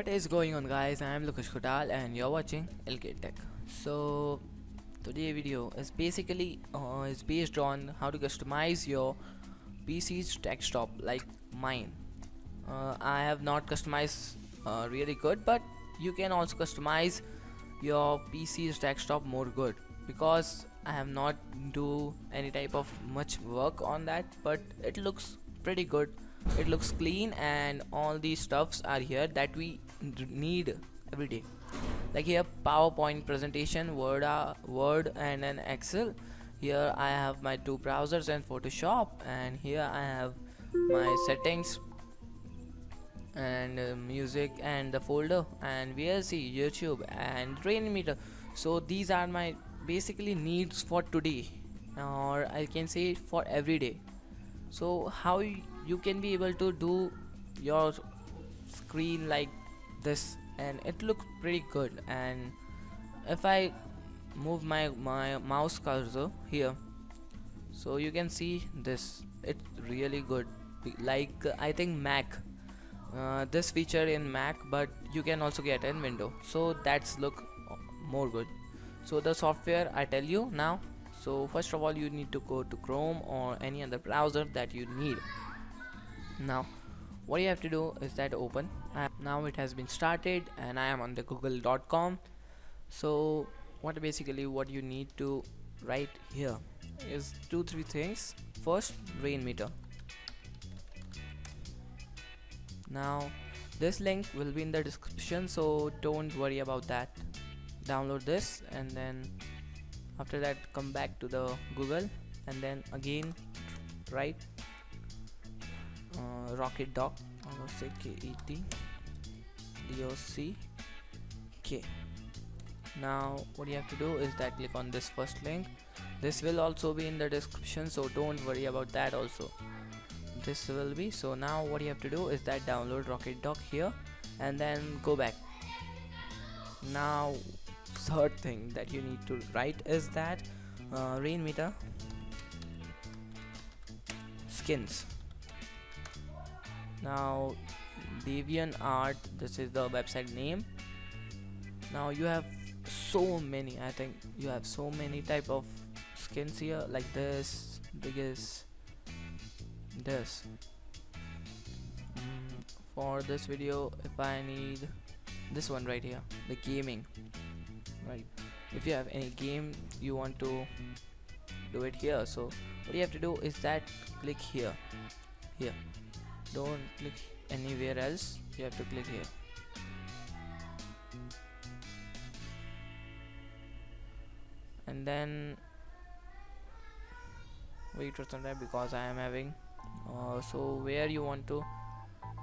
What is going on, guys? I am Lokesh Khutal and you're watching LK Tech. So today video is basically is based on how to customize your PC's desktop like mine. I have not customized really good, but you can also customize your PC's desktop more good because I have not do any type of much work on that, but it looks pretty good. It looks clean and all these stuffs are here that we need every day, like here PowerPoint presentation, Word and an Excel. Here I have my two browsers and Photoshop, and here I have my settings and music and the folder and VLC, YouTube and Rainmeter. So these are my basically needs for today, or I can say for every day. So how you can be able to do your screen like this, and it looks pretty good. And if I move my mouse cursor here, so you can see this, it's really good. Like I think Mac, this feature in Mac, but you can also get in Windows, so that's look more good. So the software I tell you now. So first of all, you need to go to Chrome or any other browser that you need. Now what you have to do is that open. Now it has been started and I am on the google.com. so basically what you need to write here is 2-3 things. First, Rainmeter. Now this link will be in the description, so don't worry about that. Download this, and then after that come back to the Google, and then again write Rocket Dock. I'm gonna say KET DOCK. Now what you have to do is that click on this first link. This will also be in the description, so don't worry about that also. This will be. So now what you have to do is that download Rocket Dock here, and then go back. Now third thing that you need to write is that Rainmeter skins. Now Devian Art, this is the website name. Now you have so many, I think you have so many type of skins here, like this, biggest, this. For this video, if I need this one right here, the gaming, right? If you have any game you want to do it here, so what you have to do is that click here. Don't click anywhere else, you have to click here. And then wait for some time because I am having so where you want to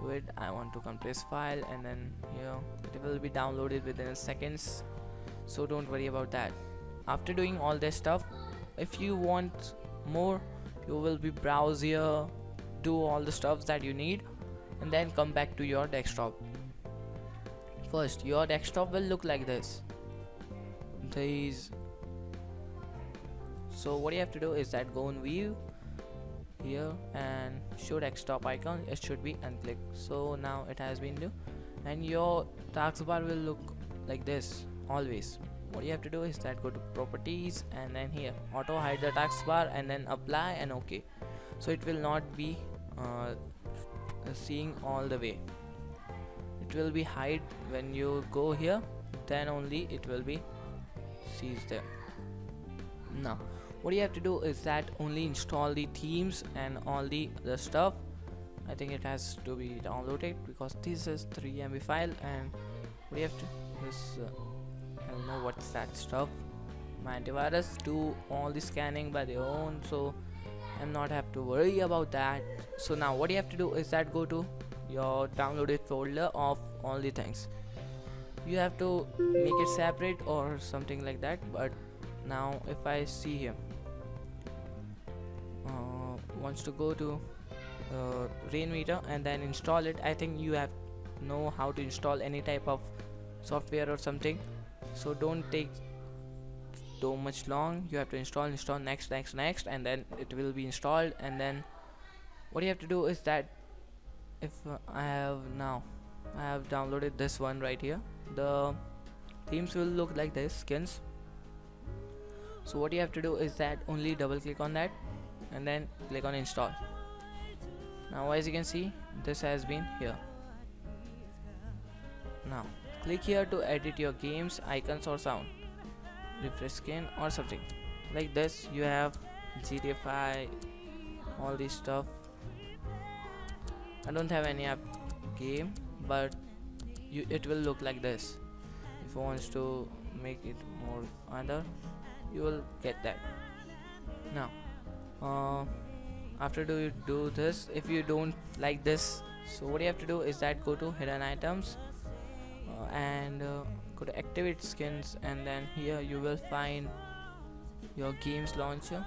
do it. I want to compress file, and then here it will be downloaded within seconds, so don't worry about that. After doing all this stuff, if you want more, you will be browse here, do all the stuff that you need, and then come back to your desktop. First, your desktop will look like this. So what you have to do is that go on view here and show desktop icon. It should be unclick. So now it has been new, and your taskbar will look like this always. What you have to do is that go to properties, and then here auto hide the taskbar, and then apply and OK. So it will not be seeing all the way. It will be hide when you go here, then only it will be sees there. Now what you have to do is that only install the themes and all the stuff. I think it has to be downloaded because this is 3 MB file, and we have to this I don't know what's that stuff. My antivirus do all the scanning by their own, so I'm not have to worry about that. So now what you have to do is that go to your downloaded folder of all the things. You have to make it separate or something like that. But now if I see here wants to go to Rainmeter and then install it. I think you have know how to install any type of software or something, so don't take so much long. You have to install next, and then it will be installed. And then what you have to do is that if I have now I have downloaded this one right here. The themes will look like this, skins. So what you have to do is that only double click on that and then click on install. Now as you can see, this has been here. Now click here to edit your games, icons or sound, refresh skin or something like this. You have GTA 5, all this stuff. I don't have any app game, but it will look like this. If you want to make it more other, you will get that. Now after you do this, if you don't like this, so what you have to do is that go to hidden items and go to activate skins, and then here you will find your games launcher.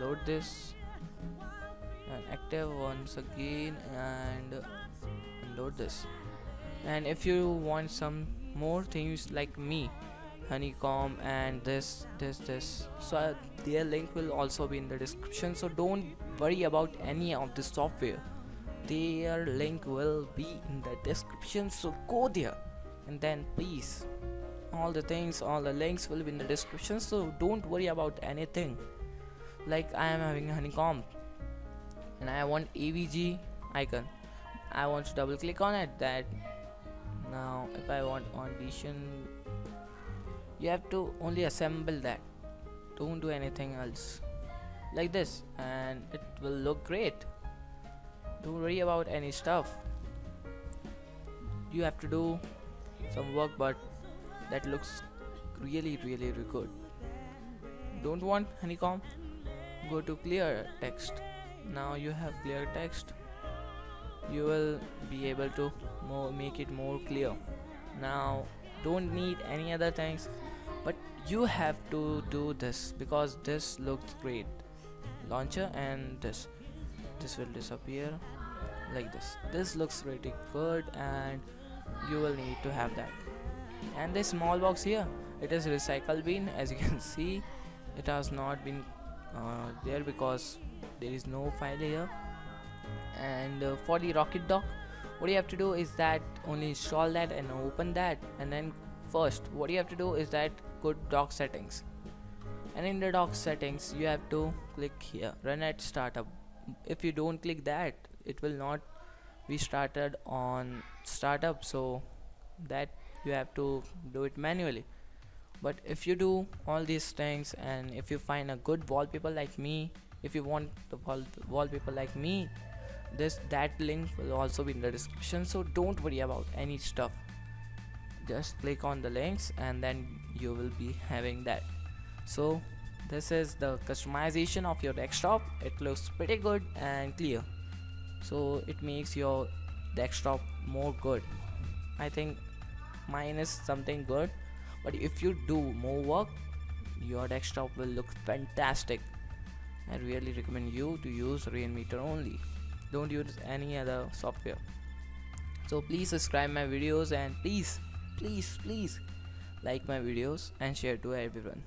Load this and active once again and load this. And if you want some more things like me, Honeycomb and this, so their link will also be in the description. So don't worry about any of the software, their link will be in the description, so go there and then please, all the links will be in the description, so don't worry about anything. Like I am having Honeycomb and I want AVG icon, I want to double click on it. That now if I want audition, you have to only assemble that, don't do anything else, like this, and it will look great. Don't worry about any stuff. You have to do some work, but that looks really good. Don't want Honeycomb, go to clear text. Now you have clear text, you will be able to make it more clear. Now don't need any other things, but you have to do this because this looks great. Launcher and this will disappear like this. This looks really good and you will need to have that. And this small box here, it is recycle bin. As you can see, it has not been there because there is no file here. And for the Rocket Dock, what you have to do is that only install that and open that, and then first what you have to do is that go to dock settings, and in the dock settings you have to click here, run at startup. If you don't click that, it will not be started on startup, so that you have to do it manually. But if you do all these things, and if you find a good wallpaper like me, if you want the wallpaper like me, that link will also be in the description, so don't worry about any stuff, just click on the links and then you will be having that. So this is the customization of your desktop. It looks pretty good and clear, so it makes your desktop more good. I think mine is something good, but if you do more work, your desktop will look fantastic. I really recommend you to use Rainmeter only, don't use any other software. So please subscribe my videos and please like my videos and share to everyone.